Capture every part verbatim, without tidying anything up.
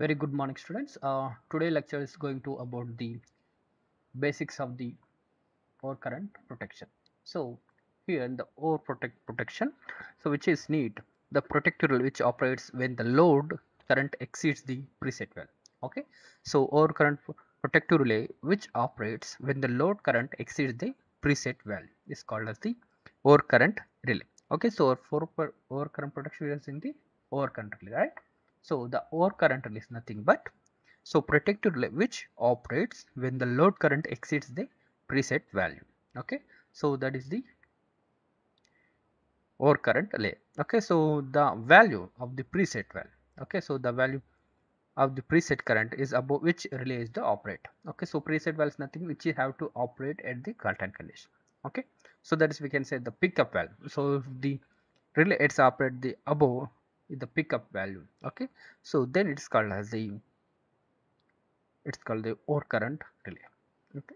Very good morning students. Uh, today lecture is going to about the basics of the overcurrent protection. So here in the overprotect protection, so which is need the protective rule which operates when the load current exceeds the preset value. Okay, so overcurrent protective relay which operates when the load current exceeds the preset value is called as the overcurrent relay. Okay, so for overcurrent protection is in the overcurrent relay, right? So the overcurrent relay is nothing but so protective relay which operates when the load current exceeds the preset value. Okay, so that is the overcurrent relay. Okay, so the value of the preset value. Okay, so the value of the preset current is above which relay is the operator. Okay, so preset value is nothing which you have to operate at the current condition. Okay, so that is we can say the pickup value. So if the relay it's operate the above the pickup value, okay, so then it's called as the it's called the overcurrent relay. Okay,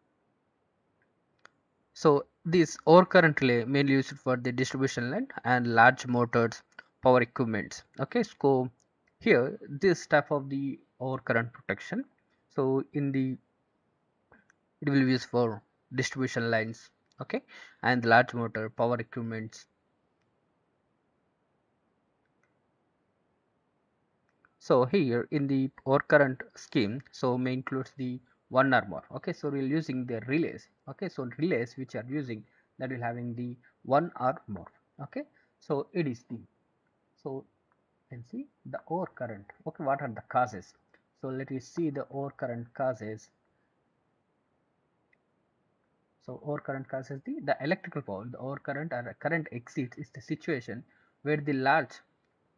so this overcurrent relay mainly used for the distribution line and large motors, power equipments. Okay, so here this type of the overcurrent protection, so in the it will be used for distribution lines, okay, and large motor, power equipments. So here in the overcurrent scheme, so may includes the one or more. Okay, so we're using the relays. Okay, so relays which are using that will having the one or more. Okay, so it is the so you can see the overcurrent. Okay, what are the causes? So let us see the overcurrent causes. So overcurrent causes the the electrical power. The overcurrent or current exceeds is the situation where the large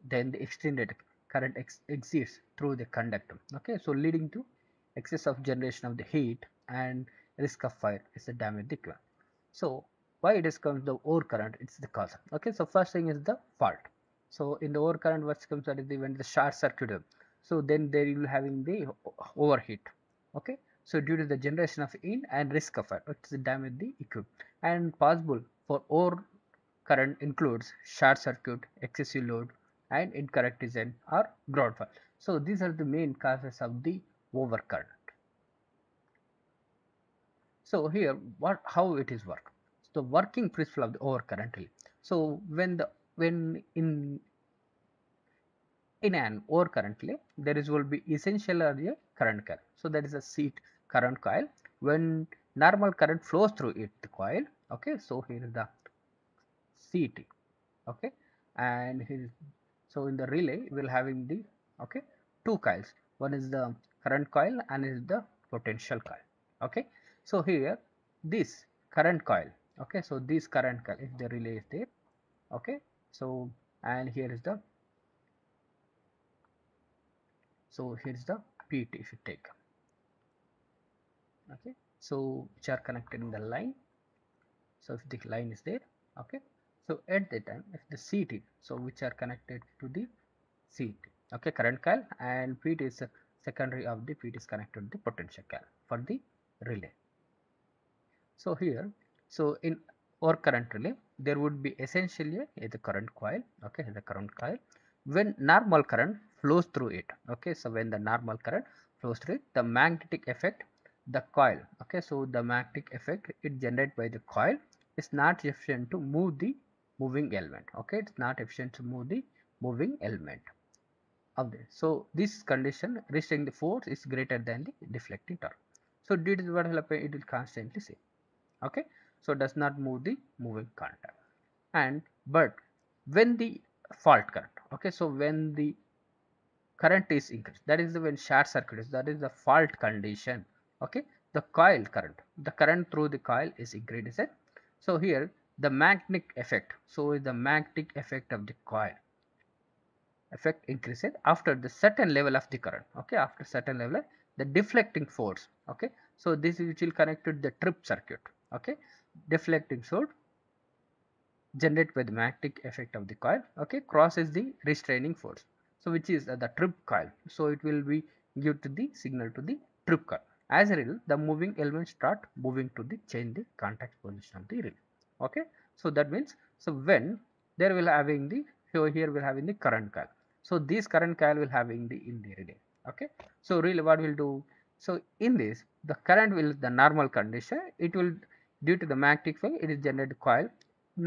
then the extended current ex exceeds through the conductor, okay, so leading to excess of generation of the heat and risk of fire is the damage the equipment. So why it is comes the overcurrent, it's the cause. Okay, so first thing is the fault. So in the overcurrent what comes that is the when the short circuit, so then there you will having the overheat. Okay, so due to the generation of in and risk of fire it's the damage the equipment. And possible for overcurrent includes short circuit, excessive load and incorrect design or ground fault. So these are the main causes of the overcurrent. So here what how it is work. So the working principle of the overcurrent relay. So when the when in in an overcurrent relay there is will be essential or a current coil. So there is a seat current coil. When normal current flows through it the coil. Okay, so here is the C T. Okay, and here is so in the relay we will having the okay two coils, one is the current coil and is the potential coil. Okay, so here this current coil, okay, so this current coil if the relay is there, okay, so and here is the so here is the P T if you take, okay, so which are connected in the line. So if the line is there, okay, so at the time if the C T, so which are connected to the C T, okay, current coil, and P T is secondary of the P T is connected to the potential coil for the relay. So here, so in overcurrent relay there would be essentially the current coil, okay, the current coil. When normal current flows through it, okay, so when the normal current flows through it, the magnetic effect the coil, okay, so the magnetic effect it generated by the coil is not efficient to move the moving element. Okay, it's not efficient to move the moving element of this. So this condition restricting the force is greater than the deflecting torque. So due to what will happen, it will constantly say, okay, so does not move the moving contact. And but when the fault current, okay, so when the current is increased, that is the when short circuit is, that is the fault condition. Okay, the coil current, the current through the coil is increased. So here the magnetic effect, so is the magnetic effect of the coil effect increases after the certain level of the current. Okay, after certain level the deflecting force, okay, so this is which will connected the trip circuit, okay, deflecting force generated by the magnetic effect of the coil, okay, crosses the restraining force, so which is the trip coil, so it will be give to the signal to the trip coil. As a result the moving elements start moving to the change the contact position of the relay. Okay, so that means so when there will having the so here we will having the current coil, so this current coil will having the in the relay. Okay, so really what will do, so in this the current will the normal condition, it will due to the magnetic field it is generated coil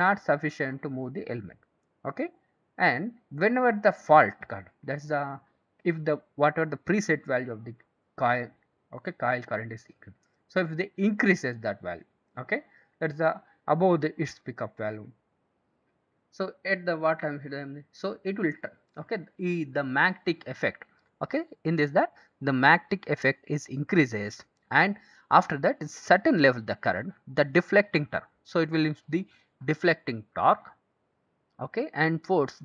not sufficient to move the element. Okay, and whenever the fault current, that's the if the whatever the preset value of the coil, okay, coil current is increased. So if they increases that value, okay, that's the above the its pickup value. So at the what time, so it will turn, okay, e, the magnetic effect, okay, in this that the magnetic effect is increases, and after that is certain level the current, the deflecting torque, so it will use the deflecting torque, okay, and force,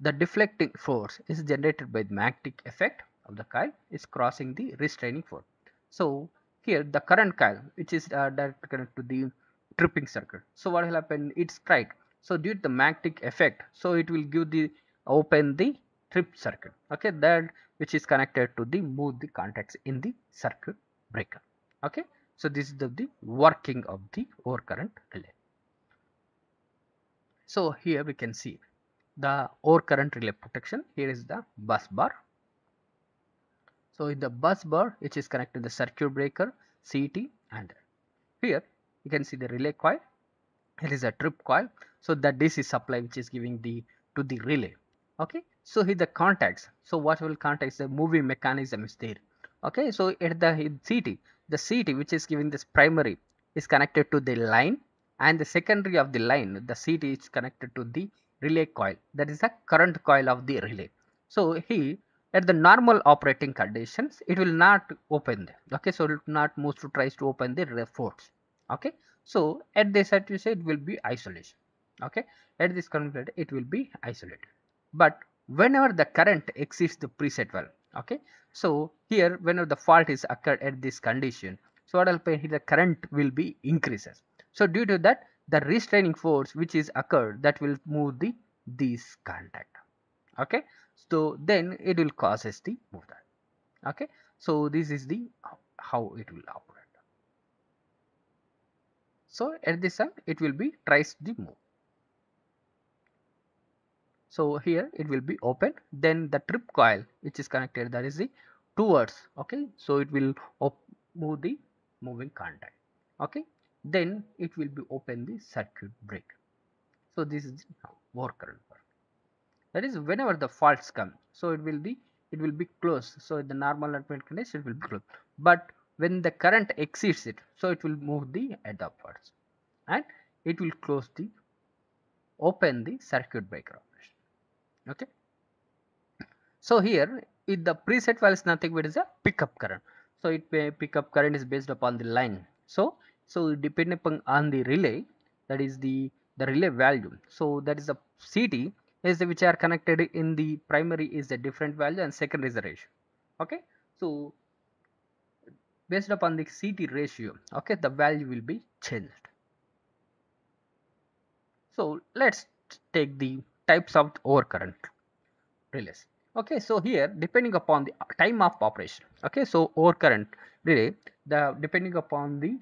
the deflecting force is generated by the magnetic effect of the coil is crossing the restraining force. So here the current coil which is uh, directly connected to the tripping circuit, so what will happen, it strike, so due to the magnetic effect, so it will give the open the trip circuit, okay, that which is connected to the move the contacts in the circuit breaker. Okay, so this is the, the working of the overcurrent relay. So here we can see the overcurrent relay protection. Here is the bus bar. So in the bus bar which is connected to the circuit breaker, C T, and here you can see the relay coil. Here is a trip coil. So the D C supply which is giving the to the relay. Okay. So here the contacts. So what will contacts? The moving mechanism is there. Okay. So at the in C T, the C T which is giving this primary is connected to the line, and the secondary of the line, the C T is connected to the relay coil. That is the current coil of the relay. So here at the normal operating conditions, it will not open there. Okay, so it will not move to tries to open the force. Okay, so at this at you say it will be isolation. Okay, at this current it will be isolated. But whenever the current exceeds the preset value, okay, so here whenever the fault is occurred at this condition, so what will happen here, the current will be increases. So due to that, the restraining force which is occurred, that will move the this contact. Okay, so then it will causes the move that. Okay, so this is the how it will operate. So at this time it will be tries the move. So here it will be open. Then the trip coil which is connected, that is the towards. Okay, so it will op move the moving contact. Okay, then it will be open the circuit breaker. So this is the overcurrent. That is whenever the faults come, so it will be it will be closed. So the normal operating condition will be closed. But when the current exceeds it, so it will move the head upwards, and it will close the open the circuit breaker operation. Okay. So here, if the preset value is nothing but is a pickup current. So it may pickup current is based upon the line. So so depending on the relay, that is the the relay value. So that is the C T. Is the which are connected in the primary is a different value and secondary is the ratio. Okay, so based upon the C T ratio, okay, the value will be changed. So let's take the types of overcurrent relays. Okay, so here depending upon the time of operation. Okay, so overcurrent relay, the depending upon the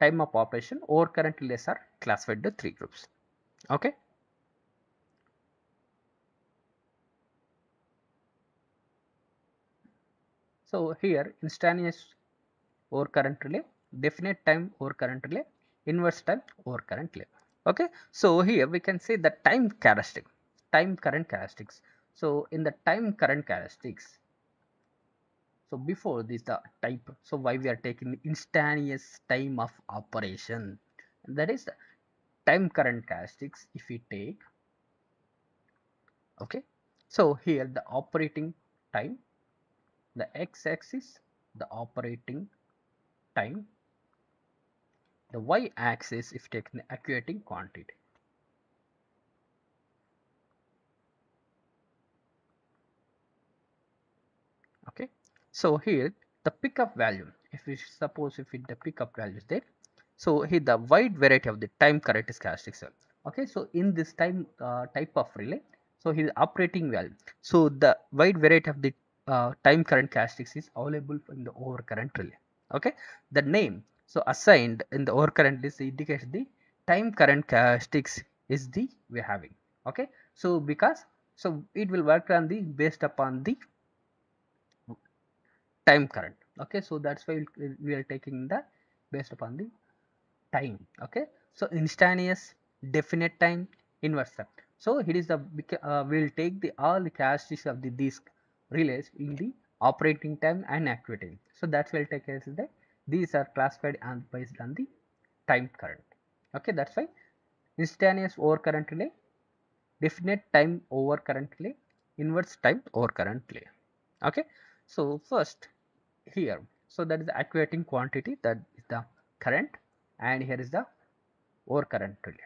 time of operation, overcurrent relays are classified into three groups. Okay. So here instantaneous overcurrent relay, definite time overcurrent relay, inverse time overcurrent relay. Okay, so here we can say the time characteristic, time current characteristics. So in the time current characteristics, so before this the type, so why we are taking instantaneous time of operation, that is the time current characteristics if we take. Okay, so here the operating time, the x-axis the operating time, the y-axis if taken the actuating quantity. Okay, so here the pickup value, if we suppose if it the pickup value is there, so here the wide variety of the time current is characteristics. Okay, so in this time uh, type of relay, so here the operating value, so the wide variety of the Uh, time current characteristics is available in the overcurrent relay. Okay, the name so assigned in the overcurrent list indicates the time current characteristics is the we're having. Okay, so because So it will work on the based upon the time current. Okay, so that's why we are taking the based upon the time. Okay, so instantaneous, definite time, inverse time. So here is the uh, we will take the all the characteristics of the these relays in the operating time and activity. So that's why we'll take as the these are classified and based on the time current. Okay, that's why instantaneous over current relay, definite time over current relay, inverse time over current relay. Okay, so first here, so that is the actuating quantity, that is the current, and here is the over current relay.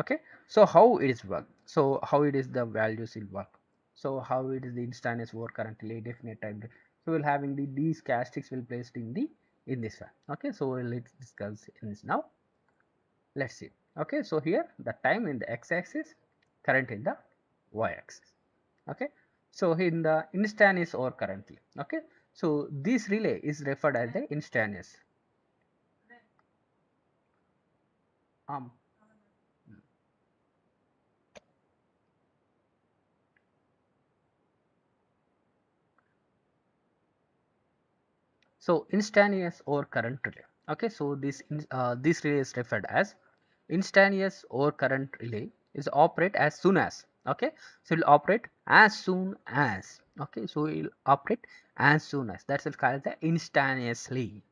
Okay, so how it is work, so how it is the values in work, so how it is the instantaneous over current relay, definite time delay. So we'll having the these characteristics will placed in the in this one. Okay, so let's discuss in this now. Let's see. Okay, so here the time in the x-axis, current in the y-axis. Okay, so in the instantaneous or currently. Okay, so this relay is referred as the instantaneous. Um, so instantaneous or current relay. Okay, so this uh, this relay is referred as instantaneous or current relay. Is operate as soon as. Okay, so it will operate as soon as. Okay, so it will operate as soon as, that's called the instantaneously,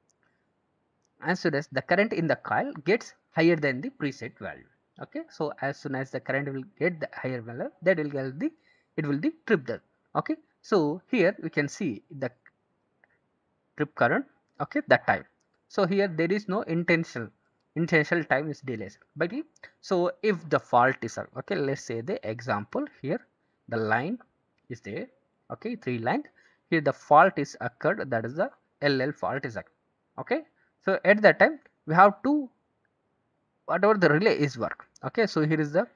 as soon as the current in the coil gets higher than the preset value. Okay, so as soon as the current will get the higher value, that will get the it will be tripped up. Okay, so here we can see the trip current. Okay, that time. So here there is no intentional intentional time is delays, but so if the fault is okay, let's say the example here the line is there. Okay, three lines here the fault is occurred, that is the L L fault is occurred. Okay, so at that time we have to whatever the relay is work. Okay, so here is the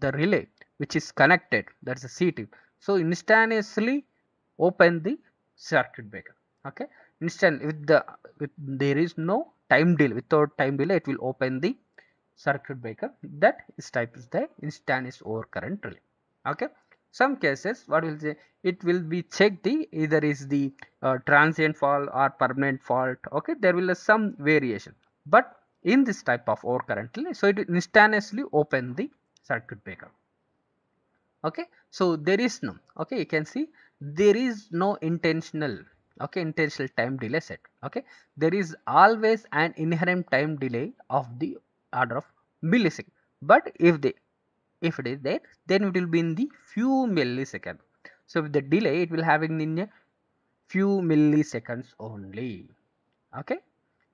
the relay which is connected, that's the C T. So instantaneously open the circuit breaker. Okay, instant with the with there is no time delay, without time delay it will open the circuit breaker, that is type is the instantaneous over current relay. Okay, some cases what will say it will be checked the either is the uh, transient fault or permanent fault. Okay, there will be some variation, but in this type of over current relay, so it will instantaneously open the circuit breaker. Okay, so there is no okay you can see there is no intentional okay intentional time delay set. Okay, there is always an inherent time delay of the order of millisecond, but if they if it is there, then it will be in the few millisecond. So with the delay it will having in a few milliseconds only. Okay,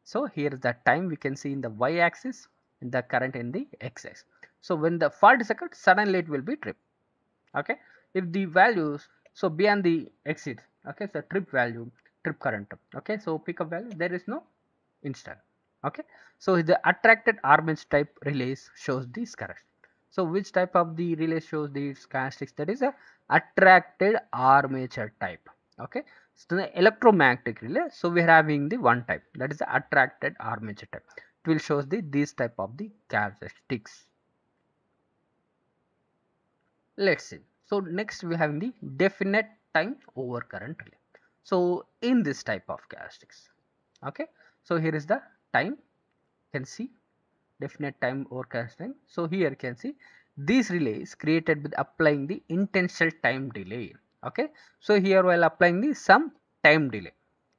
so here is the time we can see in the y-axis and the current in the x-axis. So when the fault is occurred, suddenly it will be tripped. Okay, if the values so beyond the exit. Okay, so trip value, trip current. Okay, so pick up value, there is no instant. Okay, so the attracted armature type relays shows these characteristics. So which type of the relay shows these characteristics? That is a attracted armature type. Okay, so the electromagnetic relay, so we are having the one type, that is the attracted armature type. It will shows the these type of the characteristics. Let's see. So next we have the definite time over current relay. So in this type of characteristics, okay, so here is the time, you can see definite time over current time. So here you can see these relays created with applying the intentional time delay. Okay, so here while applying the some time delay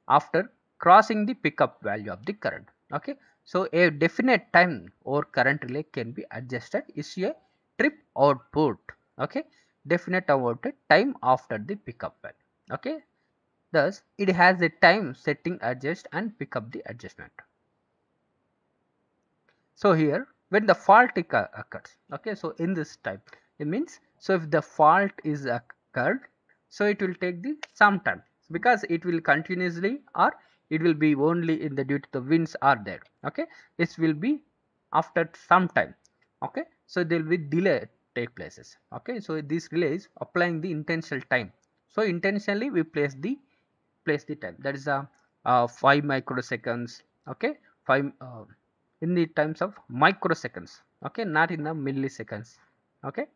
after crossing the pickup value of the current. Okay, so a definite time over current relay can be adjusted is a trip output. Okay, definite about the time after the pickup value. Okay, thus it has a time setting adjust and pick up the adjustment. So here when the fault occurs, okay, so in this type it means so if the fault is occurred, so it will take the some time, because it will continuously or it will be only in the due to the winds are there. Okay, this will be after some time. Okay, so there will be delay take places. Okay, so this relay is applying the intentional time, so intentionally we place the place the time, that is a uh, five microseconds. Okay, five uh, in the times of microseconds. Okay, not in the milliseconds. Okay,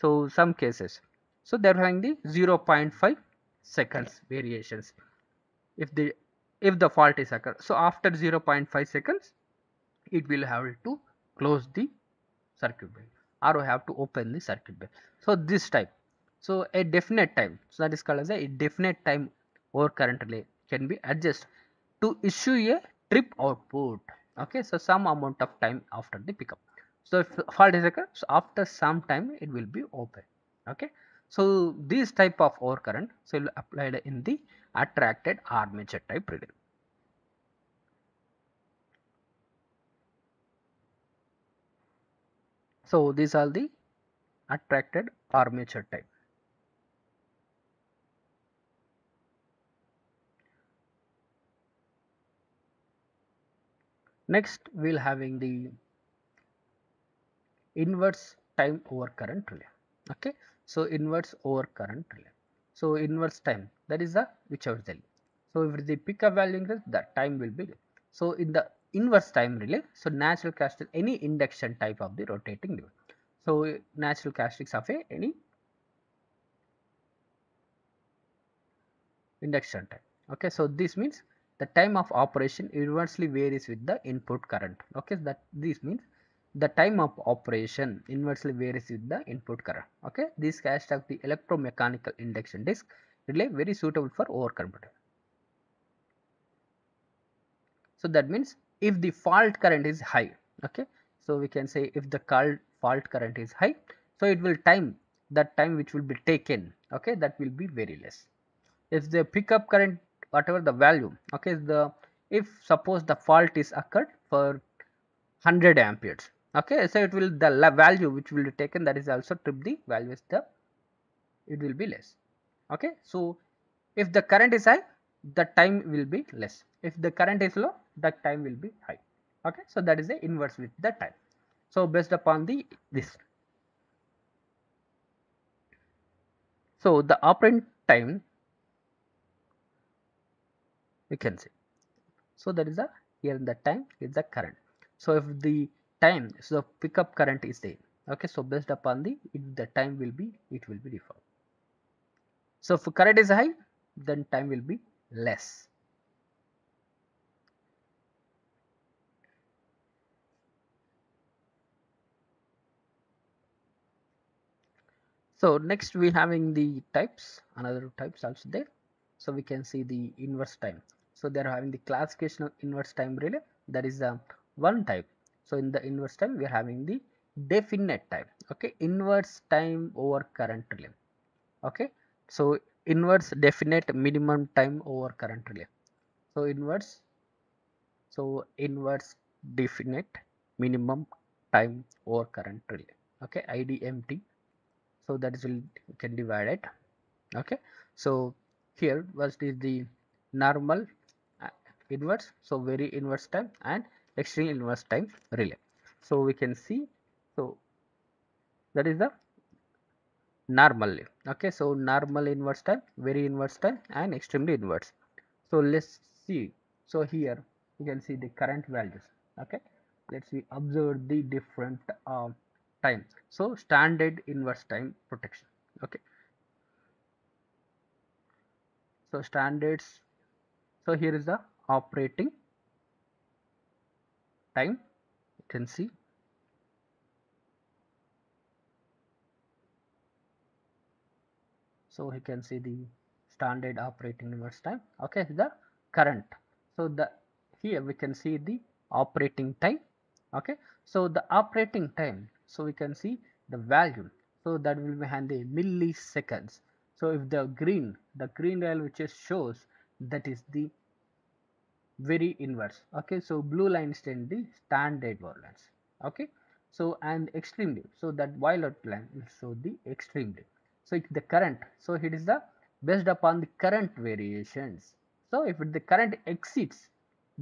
so some cases So they are having the zero point five seconds variations if the if the fault is occurred. So after zero point five seconds it will have to close the circuit breaker or we have to open the circuit breaker. So this type, so a definite time, so that is called as a definite time over current relay can be adjusted to issue a trip output. Okay, so some amount of time after the pickup. So if fault is occurred, so after some time it will be open. Okay, so this type of overcurrent, so will applied in the attracted armature type relay. So these are the attracted armature type. Next we'll having the inverse time over current relay. Okay, so inverse over current relay. So inverse time, that is the which out value. So if the pickup value increases, the time will be. So in the inverse time relay, so natural characteristics any induction type of the rotating device. So natural characteristics of a any induction type. Okay, so this means the time of operation inversely varies with the input current. Okay, that this means the time of operation inversely varies with the input current. Okay, this characteristic of the electromechanical induction disk relay very suitable for overcurrent. So that means if the fault current is high, okay, so we can say if the fault current is high, so it will time, that time which will be taken, okay, that will be very less. If the pickup current, whatever the value, okay, the if suppose the fault is occurred for one hundred amperes, okay, so it will the value which will be taken, that is also trip the value is the it will be less. Okay, so if the current is high, the time will be less. If the current is low, the time will be high. Okay, so that is the inverse with the time. So based upon the this, so the operant time we can see, so that is the here in the time is the current. So if the time, so the pickup current is there, okay, so based upon the if the time will be, it will be defined. So if current is high, then time will be less. So next we having the types, another types also there. So we can see the inverse time. So they are having the classification of inverse time relay, that is the one type. So in the inverse time we are having the definite time. Okay, inverse time over current relay. Okay, so inverse definite minimum time over current relay. So inverse, so inverse definite minimum time over current relay. Okay, I D M T. So that is will can divide it. Okay, so here first is the normal inverse, so very inverse time and extreme inverse time relay. So we can see, so that is the normal. Okay, so normal inverse time, very inverse time and extremely inverse. So let's see, so here you can see the current values. Okay, let's see, observe the different uh, time. So standard inverse time protection. Okay, so standards, so here is the operating time, you can see. So you can see the standard operating inverse time. Okay, the current, so the here we can see the operating time. Okay, so the operating time, so we can see the value, so that will be hand the milliseconds. So if the green, the green value which is shows, that is the very inverse. Okay, so blue line stand the standard variance. Okay, so and extremely, so that violet line will show the extremely. So if the current, so it is the based upon the current variations. So if the current exceeds,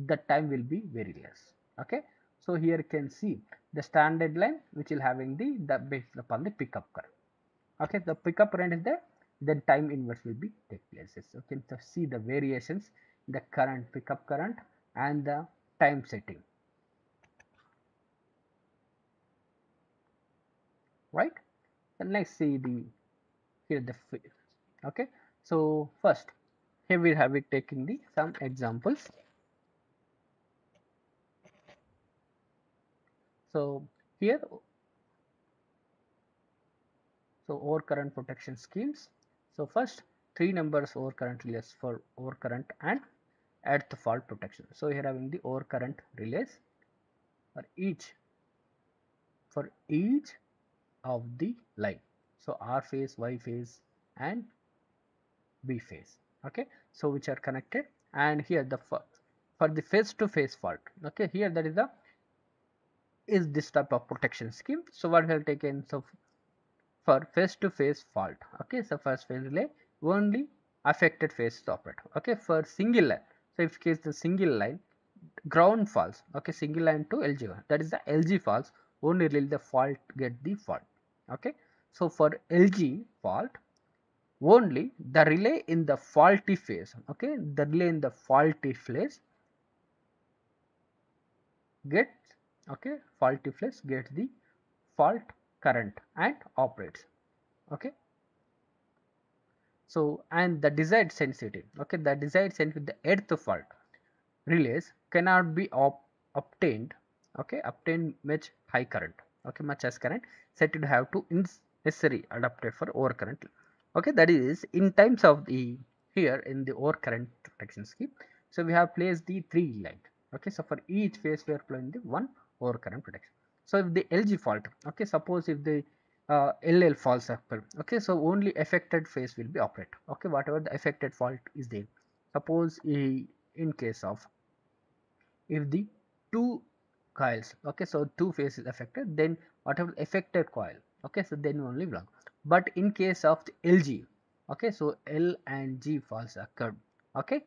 the time will be very less. Okay, so here you can see the standard line which will having the the based upon the pickup current. Okay, the pickup current is there, then time inverse will be take places. Okay, so see the variations, the current, pickup current and the time setting, right? And next see the here the field. Okay, so first here we have it taking the some examples. So here, so overcurrent protection schemes. So first three numbers overcurrent relays for overcurrent and at the fault protection. So here having the overcurrent relays for each for each of the line. So R phase, Y phase and B phase. Okay, so which are connected, and here the for, for the phase to phase fault. Okay, here that is the is this type of protection scheme. So what we have taken, so for phase to phase fault. Okay, so first phase relay only affected phase operate. Okay, for single line. So if case the single line ground falls. Okay, single line to L G one. That is the L G falls. Only relay the fault get the fault. Okay, so for L G fault only the relay in the faulty phase. Okay, the relay in the faulty phase gets. Okay, faulty phase gets the fault current and operates. Okay. So and the desired sensitivity. Okay, the desired sensitivity with the earth fault relays cannot be op obtained. Okay, obtained much high current. Okay, much as current said to have to necessary adapted for overcurrent. Okay, that is in times of the here in the overcurrent protection scheme. So we have placed the three line. Okay, so for each phase we are applying the one overcurrent protection. So if the L G fault. Okay, suppose if the uh, L L falls apart. Okay, so only affected phase will be operate. Okay, whatever the affected fault is there. Suppose a, in case of if the two coils. Okay, so two phase is affected, then whatever affected coil. Okay, so then only block. But in case of the L G. Okay, so L and G falls occurred. Okay.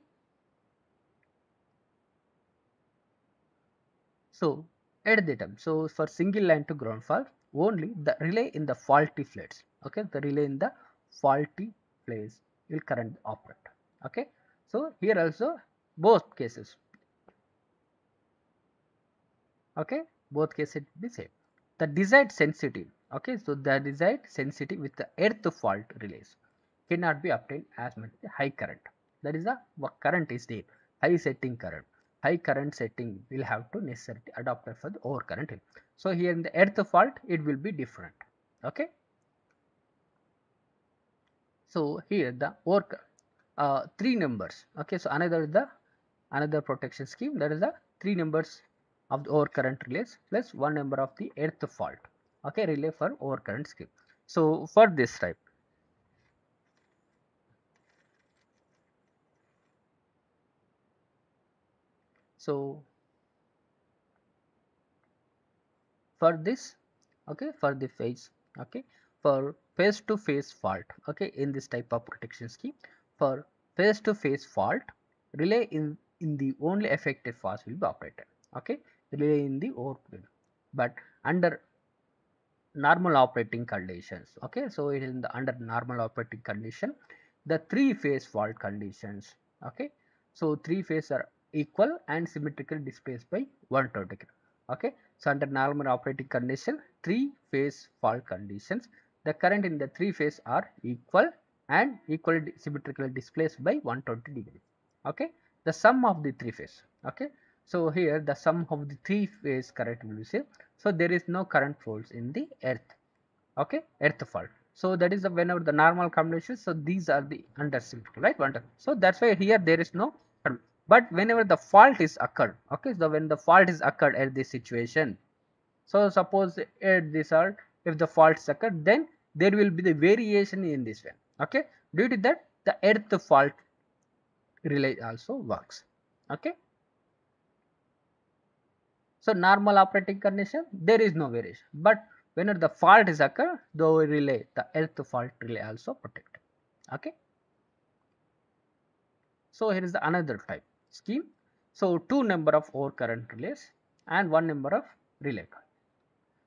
So at the time, so for single line to ground fault, only the relay in the faulty phase. Okay, the relay in the faulty phase will current operate. Okay, so here also both cases. Okay, both cases be same. The desired sensitivity. Okay, so the desired sensitivity with the earth fault relays cannot be obtained as much high current. That is the what current is there, high setting current. High current setting will have to necessarily adopt for the overcurrent. So here in the earth fault it will be different. Okay. So here the overcurrent uh, three numbers. Okay. So another the another protection scheme, that is the three numbers of the overcurrent relays plus one number of the earth fault. Okay, relay for overcurrent scheme. So for this type. So for this, okay, for the phase, okay, for phase to phase fault, okay, in this type of protection scheme, for phase to phase fault, relay in, in the only affected phase will be operated. Okay, relay in the overcurrent, but under normal operating conditions, okay, so it is in the under normal operating condition, the three phase fault conditions, okay, so three phase are equal and symmetrical displaced by one hundred degree. Okay, so under normal operating condition, three phase fault conditions, the current in the three phase are equal and equally symmetrically displaced by one hundred twenty degree. Okay, the sum of the three phase. Okay, so here the sum of the three phase current will be same. So there is no current faults in the earth. Okay, earth fault. So that is the whenever the normal combinations. So these are the under symmetrical, right? One. So that's why here there is no. But whenever the fault is occurred, okay, so when the fault is occurred at this situation, so suppose at this or if the fault is occurred, then there will be the variation in this way. Okay, due to that the earth fault relay also works. Okay, so normal operating condition there is no variation, but whenever the fault is occurred, the relay, the earth fault relay also protected. Okay, so here is the another type scheme. So two number of overcurrent relays and one number of relay coil.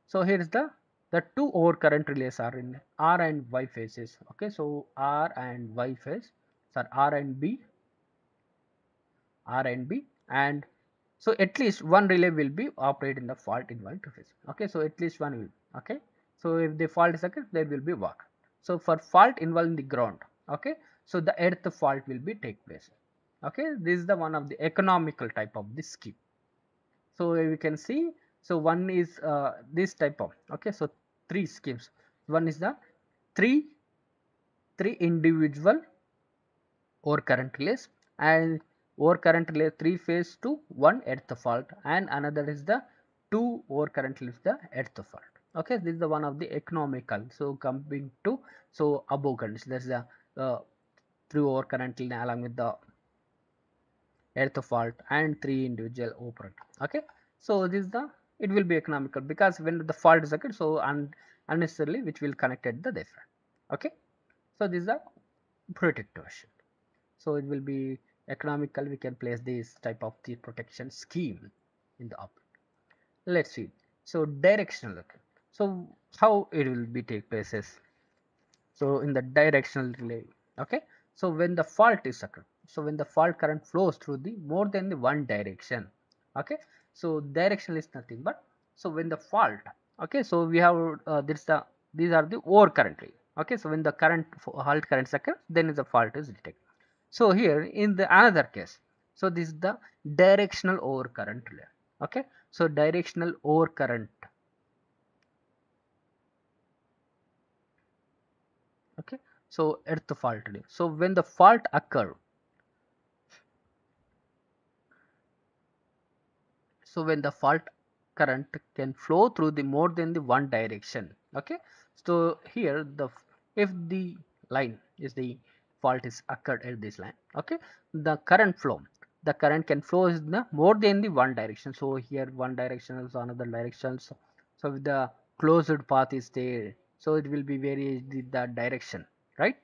So here is the the two overcurrent relays are in R and Y phases. Okay, so R and Y phase, so R and B, R and B, and so at least one relay will be operated in the fault in one phase. Okay, so at least one will. Okay, so if the fault is occurred, there will be work. So for fault involving the ground, okay, so the earth fault will be take place. Okay, this is the one of the economical type of the scheme. So we can see, so one is uh, this type of, okay, so three schemes. One is the three three individual or current relays and or current relay three phase to one earth fault, and another is the two or current relays the earth fault. Okay, this is the one of the economical. So coming to so above condition, that's the uh, three over current line along with the earth fault and three individual operant. Okay, so this is the, it will be economical because when the fault is occurred, so and unnecessarily which will connect at the different. Okay, so this is the protective version. So it will be economical. We can place this type of the protection scheme in the operant. Let's see. So directional. Okay. So how it will be take places? So in the directional relay, okay. So when the fault is occurred, so when the fault current flows through the more than the one direction, okay. So directional is nothing but, so when the fault, okay. So we have uh, this the these are the or current relay, okay. So when the current fault currents occur, then the fault is detected. So here in the another case, so this is the directional over current relay, okay. So directional over current. Okay, so earth fault relay. So when the fault occur, so when the fault current can flow through the more than the one direction, okay. So here the if the line is the fault is occurred at this line, okay, the current flow, the current can flow is the more than the one direction. So here one direction is another direction. So, so with the closed path is there. So it will be varies the direction, right?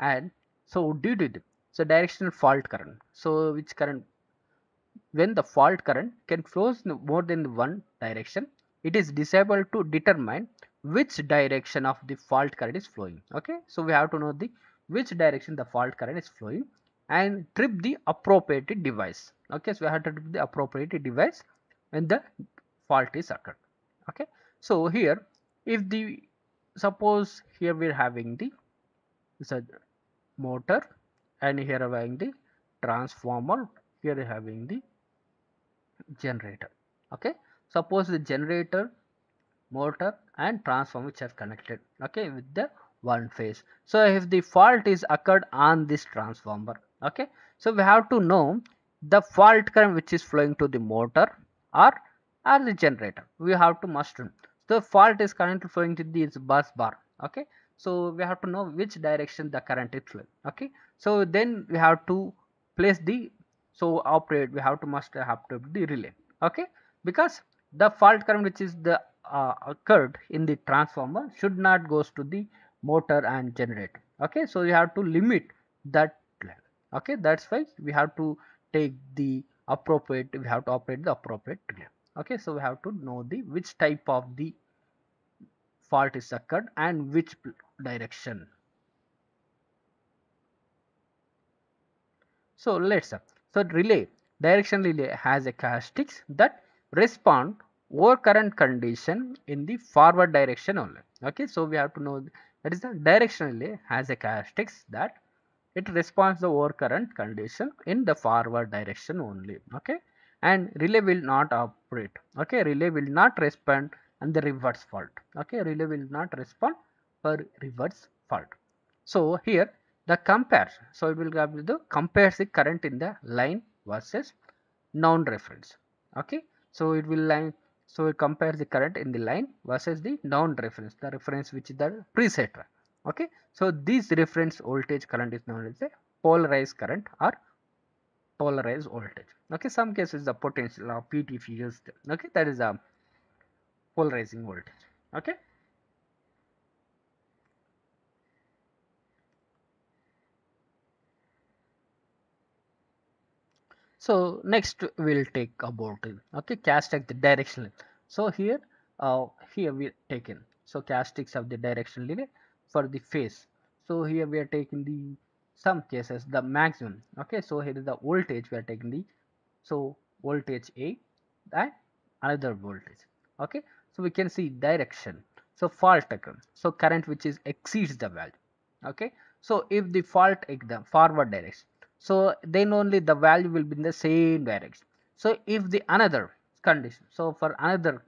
And so due to the so directional fault current, so which current when the fault current can flow more than one direction, it is disabled to determine which direction of the fault current is flowing. Okay, so we have to know the which direction the fault current is flowing and trip the appropriate device. Okay, so we have to trip the appropriate device when the fault is occurred. Okay, so here if the suppose here we are having the a motor and here we are having the transformer, here we are having the generator. Okay, suppose the generator, motor and transformer which are connected, okay, with the one phase. So if the fault is occurred on this transformer, okay, so we have to know the fault current which is flowing to the motor or or the generator. We have to must know. So fault is currently flowing to this bus bar, okay, so we have to know which direction the current is flowing, okay. So then we have to place the so operate we have to must have to the relay, okay, because the fault current which is the uh, occurred in the transformer should not goes to the motor and generator, okay. So you have to limit that, okay, that's why we have to take the appropriate, we have to operate the appropriate relay. Okay, so we have to know the which type of the fault is occurred and which direction. So let's say, so relay, direction relay has a characteristics that respond over current condition in the forward direction only. Okay, so we have to know that is the direction relay has a characteristics that it responds the over current condition in the forward direction only. Okay. And relay will not operate, okay, relay will not respond and the reverse fault, okay, relay will not respond for reverse fault. So here the compares, so it will grab the compares the current in the line versus non-reference, okay, so it will line, so it compares the current in the line versus the non-reference, the reference which is the preset, okay. So this reference voltage current is known as the polarized current or polarized voltage, okay. Some cases the potential of P T is used, okay, that is a polarizing voltage, okay. So next we'll take about okay characteristics the directional. So here uh, here we taken so characteristics of the directional relay for the phase. So here we are taking the some cases the maximum, okay, so here is the voltage we are taking the so voltage A and another voltage, okay. So we can see direction, So fault occurs. So current which is exceeds the value. Okay. So if the fault in the forward direction, so then only the value will be in the same direction. So if the another condition, so for another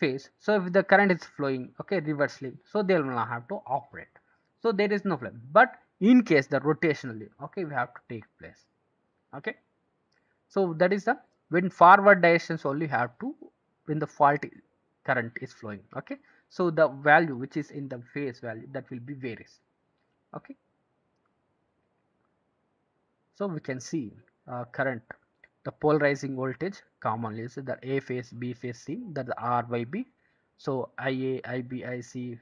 phase, so if the current is flowing, okay, reversely, so they will not have to operate. So there is no flame. But in case the rotationally, okay, we have to take place. Okay. So that is the when forward directions only have to when the fault current is flowing. Okay. So the value which is in the phase value that will be varies. Okay. So we can see uh, current. The polarizing voltage commonly is the A phase, B phase, C, that the R by B. So I A, I B, I C.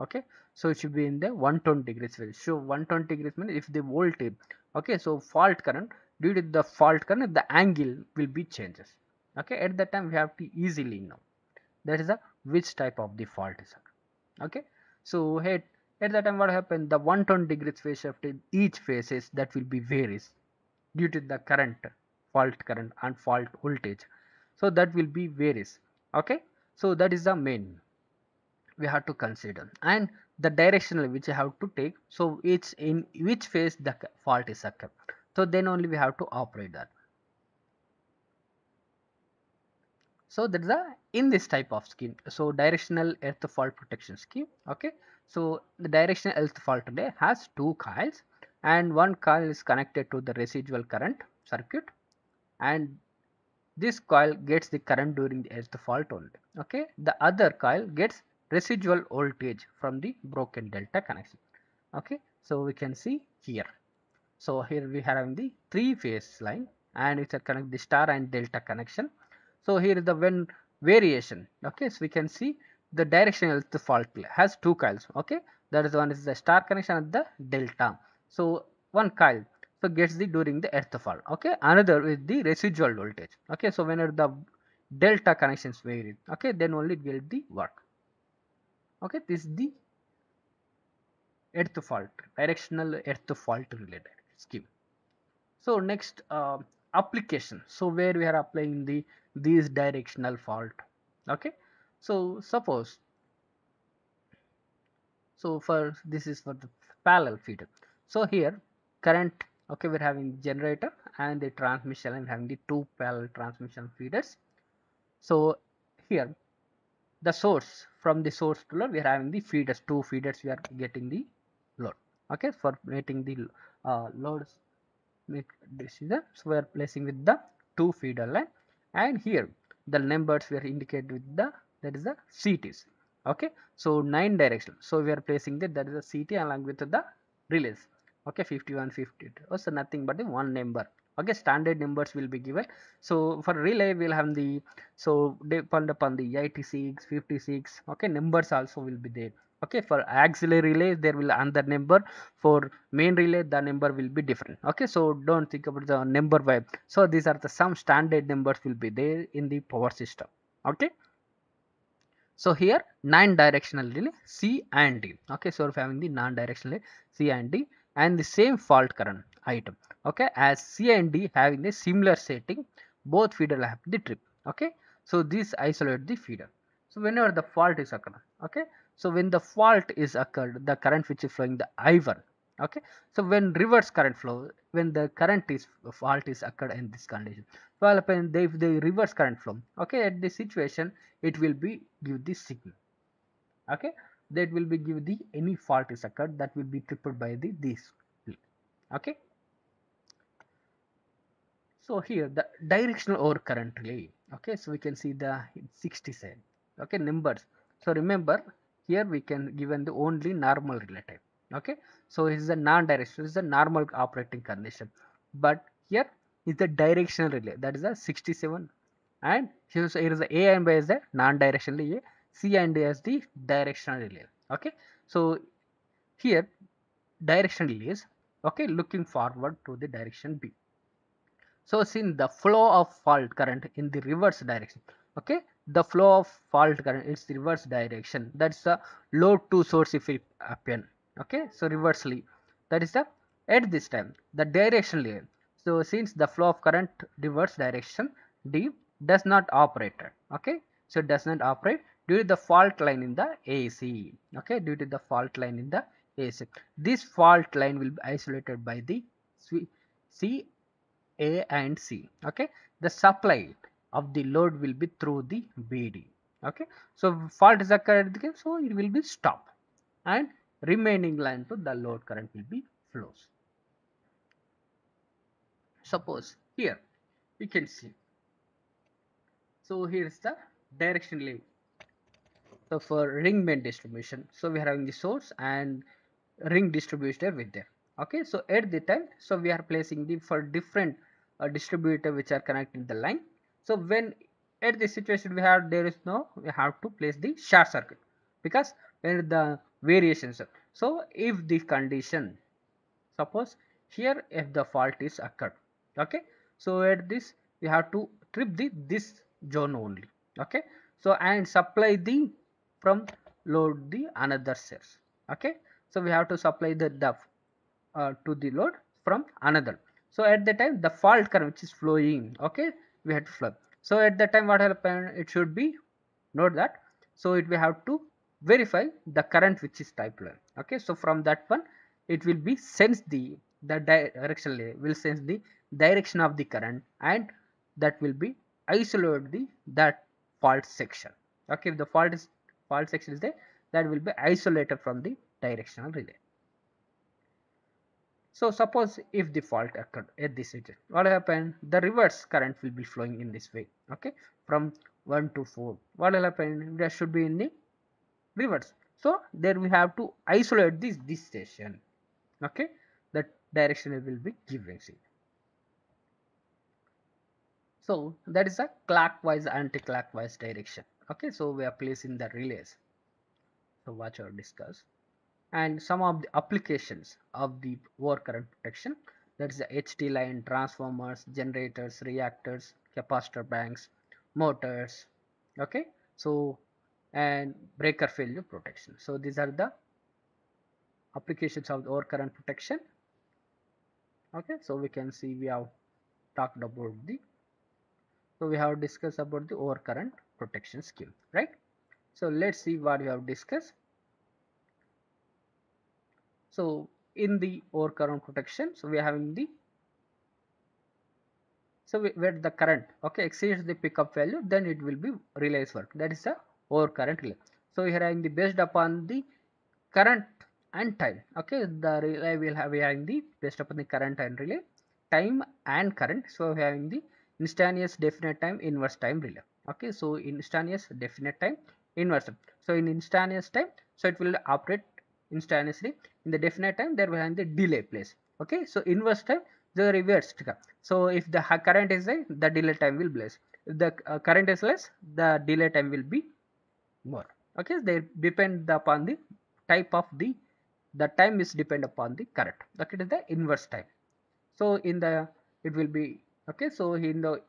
Okay. So it should be in the one hundred twenty degrees. So one hundred twenty degrees means if the voltage. Okay. So fault current, due to the fault current, the angle will be changes. Okay. At that time we have to easily know. That is the which type of the fault is. Okay. So here at that time what happened? The one hundred twenty degrees phase shift in each phases that will be varies due to the current. Fault current and fault voltage, so that will be varies. Okay, so that is the main we have to consider, and the directional which you have to take. So it's in which phase the fault is occurred. So then only we have to operate that. So that is the in this type of scheme. So directional earth fault protection scheme. Okay, so the directional earth fault today has two coils, and one coil is connected to the residual current circuit. And this coil gets the current during the earth fault only. Okay, the other coil gets residual voltage from the broken delta connection. Okay, so we can see here. So here we have the three phase line, and it connect the star and delta connection. So here is the when variation. Okay, so we can see the directional earth fault has two coils. Okay, that is one is the star connection and the delta. So one coil. So gets the during the earth fault. Okay, another is the residual voltage. Okay, so whenever the delta connections vary, okay, then only it will the work. Okay, this is the earth fault, directional earth fault related scheme. So next uh, application. So where we are applying the these directional fault. Okay, so suppose. So for this is for the parallel feeder. So here current. Okay, we're having generator and the transmission line, having the two parallel transmission feeders. So here the source from the source to load, we are having the feeders, two feeders we are getting the load. Okay, for making the uh, loads make decision. So we are placing with the two feeder line, and here the numbers we are indicated with the that is the C Ts. Okay, so nine direction. So we are placing that that is the C T along with the relays. Okay, fifty-one, fifty-two. Oh, so nothing but the one number. Okay, standard numbers will be given. So for relay we'll have the so depend upon the eighty-six, fifty-six. Okay, numbers also will be there. Okay, for auxiliary relay there will another number. For main relay the number will be different. Okay, so don't think about the number wise. So these are the some standard numbers will be there in the power system. Okay. So here non directional relay C and D. Okay, so if having the non directional C and D. And the same fault current item. Okay, as C and D having a similar setting, both feeder will have the trip. Okay, so this isolate the feeder. So whenever the fault is occurred, okay, so when the fault is occurred, the current which is flowing the I one. Okay, so when reverse current flow, when the current is fault is occurred in this condition, well, if the reverse current flow, okay, at this situation it will be give the signal. Okay. That will be give the any fault is occurred that will be tripled by the this. Okay. So here the directional or current relay. Okay, so we can see the sixty-seven. Okay, numbers. So remember here we can given the only normal relay type. Okay, so is the non-directional is the normal operating condition, but here is the directional relay that is the sixty-seven, and here so here is the A and B is the non-directional relay. C and D as the directional relay. Okay, so here direction relays. Okay, looking forward to the direction B. So since the flow of fault current in the reverse direction. Okay, the flow of fault current is the reverse direction. That's the load to source if it happen. Okay, so reversely. That is the at this time the direction relay. So since the flow of current reverse direction D does not operate. Okay, so it does not operate. due to the fault line in the A C. Okay, due to the fault line in the A C. This fault line will be isolated by the C, A and C. Okay, the supply of the load will be through the B D. Okay, so fault is occurred, so it will be stopped, and remaining line to the load current will be flows. Suppose here we can see. So here is the direction limit. So for ring main distribution, so we are having the source and ring distributor with there. Okay, so at the time, so we are placing the for different uh, distributor which are connecting the line. So when at this situation we have there is no we have to place the short circuit, because when the variations are, so if the condition, suppose here if the fault is occurred, okay, so at this we have to trip the this zone only, okay, so and supply the from load the another source, okay, so we have to supply the, the uh, to the load from another. So at the time the fault current which is flowing, okay, we have to flow. So at that time what happened, it should be note that, so it we have to verify the current which is type line, okay, so from that one it will be sense the the direction will sense the direction of the current, and that will be isolate the that fault section. Okay, if the fault is fault section is there, that will be isolated from the directional relay. So suppose if the fault occurred at this region, what happened, the reverse current will be flowing in this way, okay, from one to four. What will happen, there should be in the reverse. So there we have to isolate this this station, okay, that direction will be given. So that is a clockwise, anti-clockwise direction. Okay, so we are placing the relays. So watch or discuss. And some of the applications of the overcurrent protection, that is the H T line, transformers, generators, reactors, capacitor banks, motors. Okay, so and breaker failure protection. So these are the applications of the overcurrent protection. Okay, so we can see we have talked about the So we have discussed about the overcurrent protection scheme, right? So let's see what we have discussed. So in the overcurrent protection, so we are having the so we, where the current, okay, exceeds the pickup value, then it will be relays work. That is the overcurrent relay. So we are having the based upon the current and time. Okay, the relay will have we are having the based upon the current and relay, time and current. So we are having the instantaneous definite time inverse time relay. Okay, so instantaneous definite time inverse time. So in instantaneous time, so it will operate instantaneously. In the definite time, there will have the delay place. Okay, so inverse time, the reverse. So if the current is high, the delay time will be less. If the uh, current is less, the delay time will be more. Okay, they depend upon the type of the the time is depend upon the current. Okay, it is the inverse time. So in the it will be okay, so in the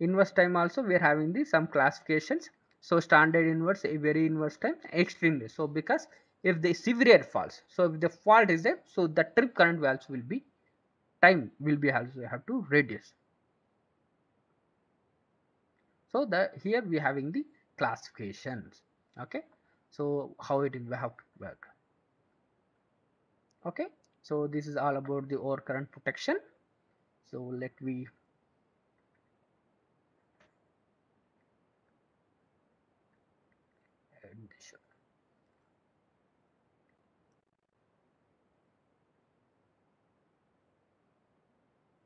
inverse time also we are having the some classifications. So standard inverse, very inverse time, extremely. So because if the severe faults, so if the fault is there, so the trip current values will be time will be also have to reduce. So the here we are having the classifications. Okay, so how it will have to work. Okay, so this is all about the overcurrent protection. So let me